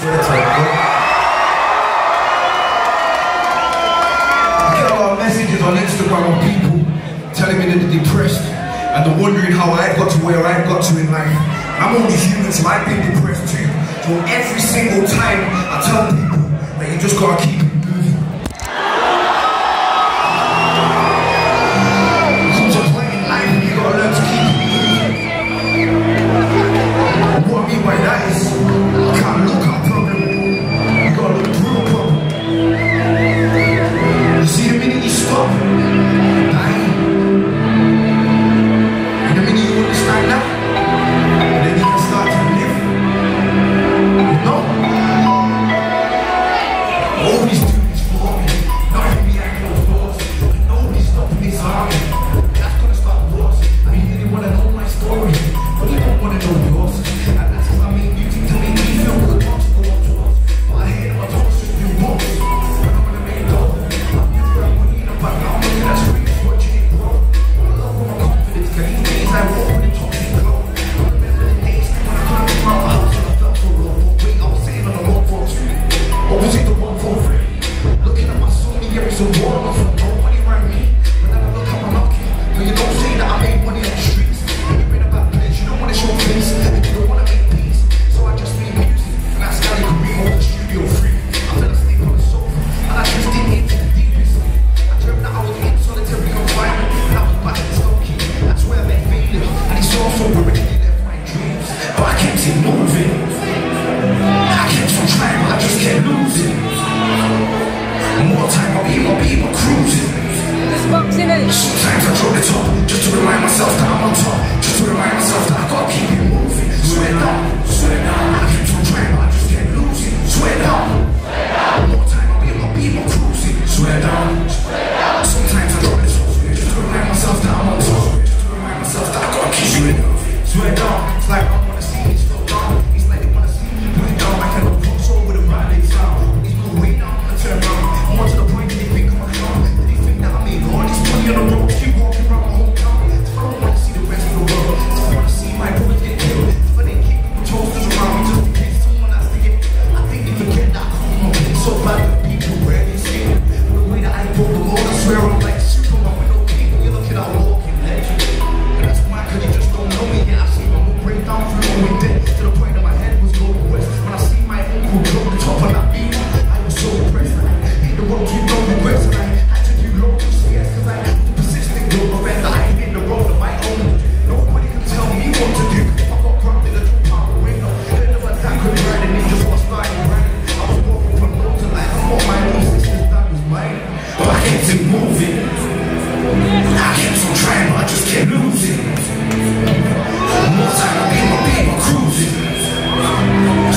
I get a lot of messages on Instagram of people telling me that they're depressed and they're wondering how I got to where I got to in life. I'm only human, so I've been depressed too. So every single time I tell people that you just gotta keep it moving. It comes a point in life where you gotta learn to keep it moving. What I mean by that is you can't look at a problem, you gotta look through a problem. You see, the minute you stop, you're dying. And the minute you understand that,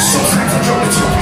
sometimes I drop the top.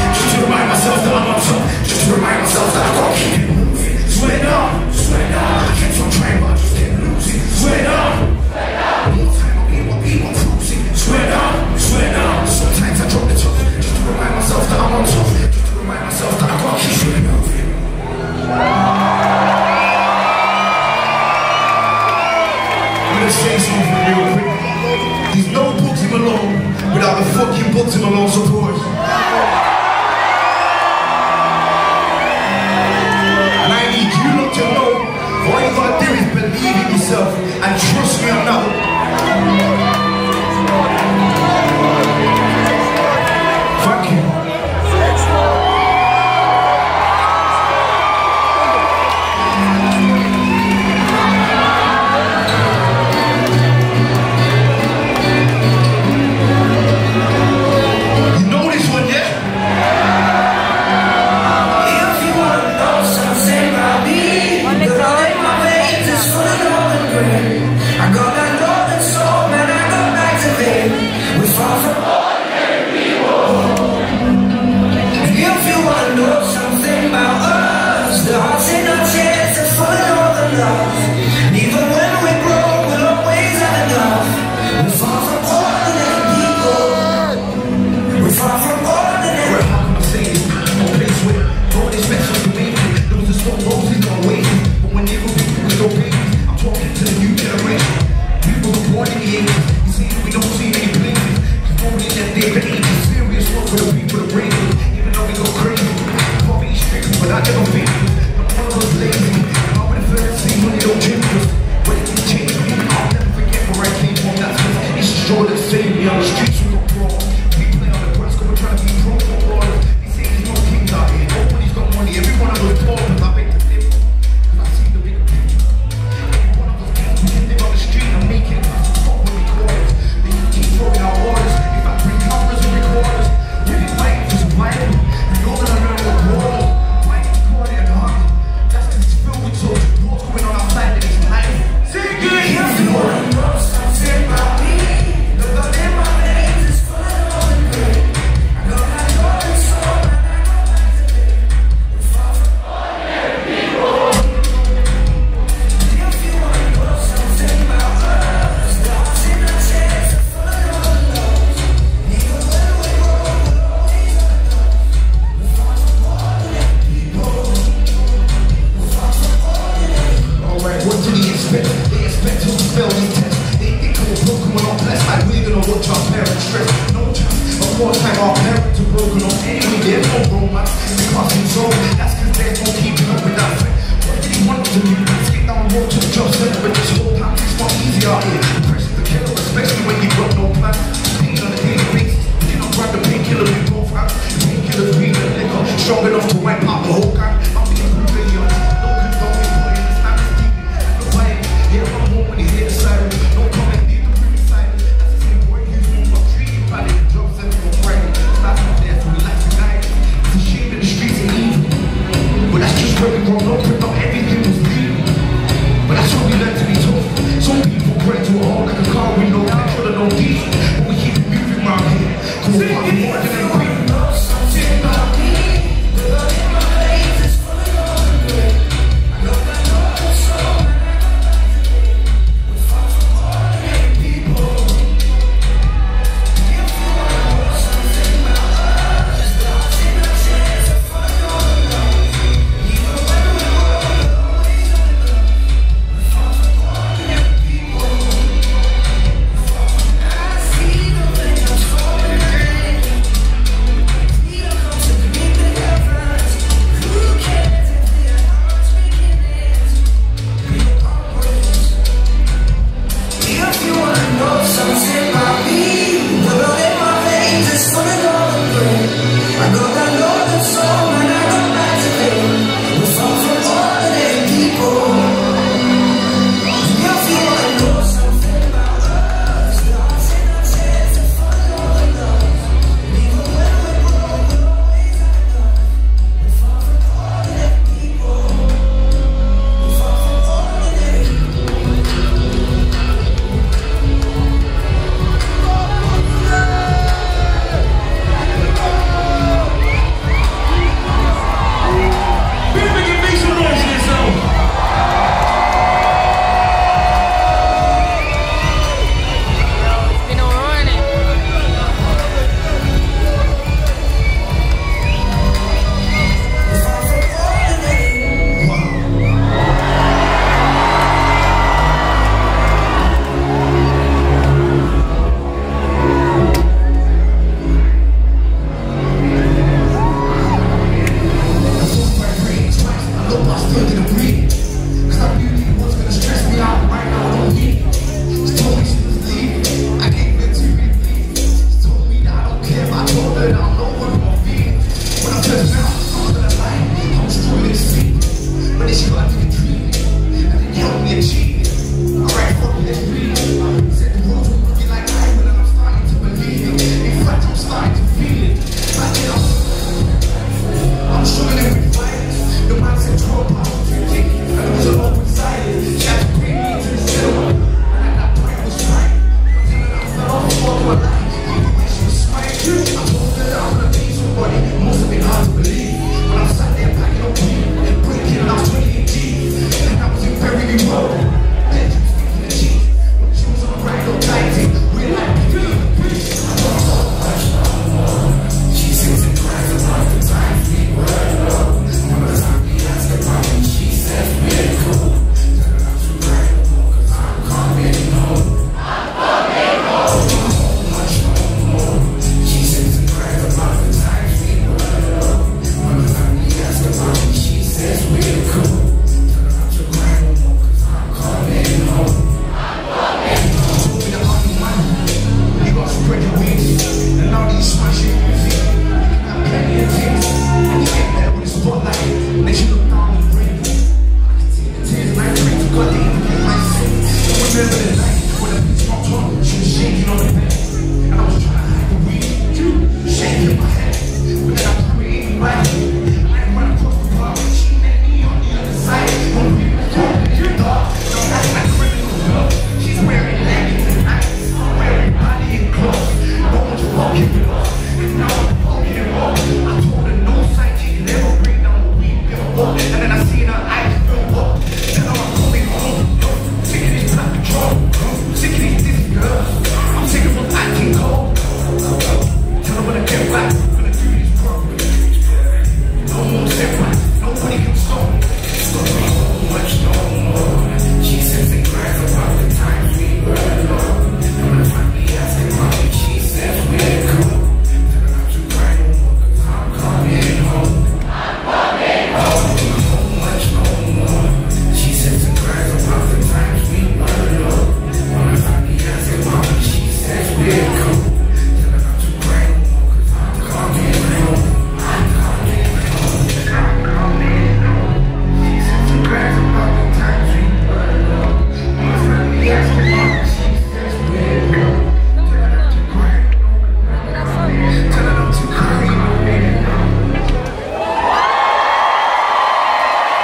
moving on anyway, there's no robots in my control. That's cause there's no keeping up with that. What did he want to do? Let's get down and walk to the job center, but this whole time it's not easy out here.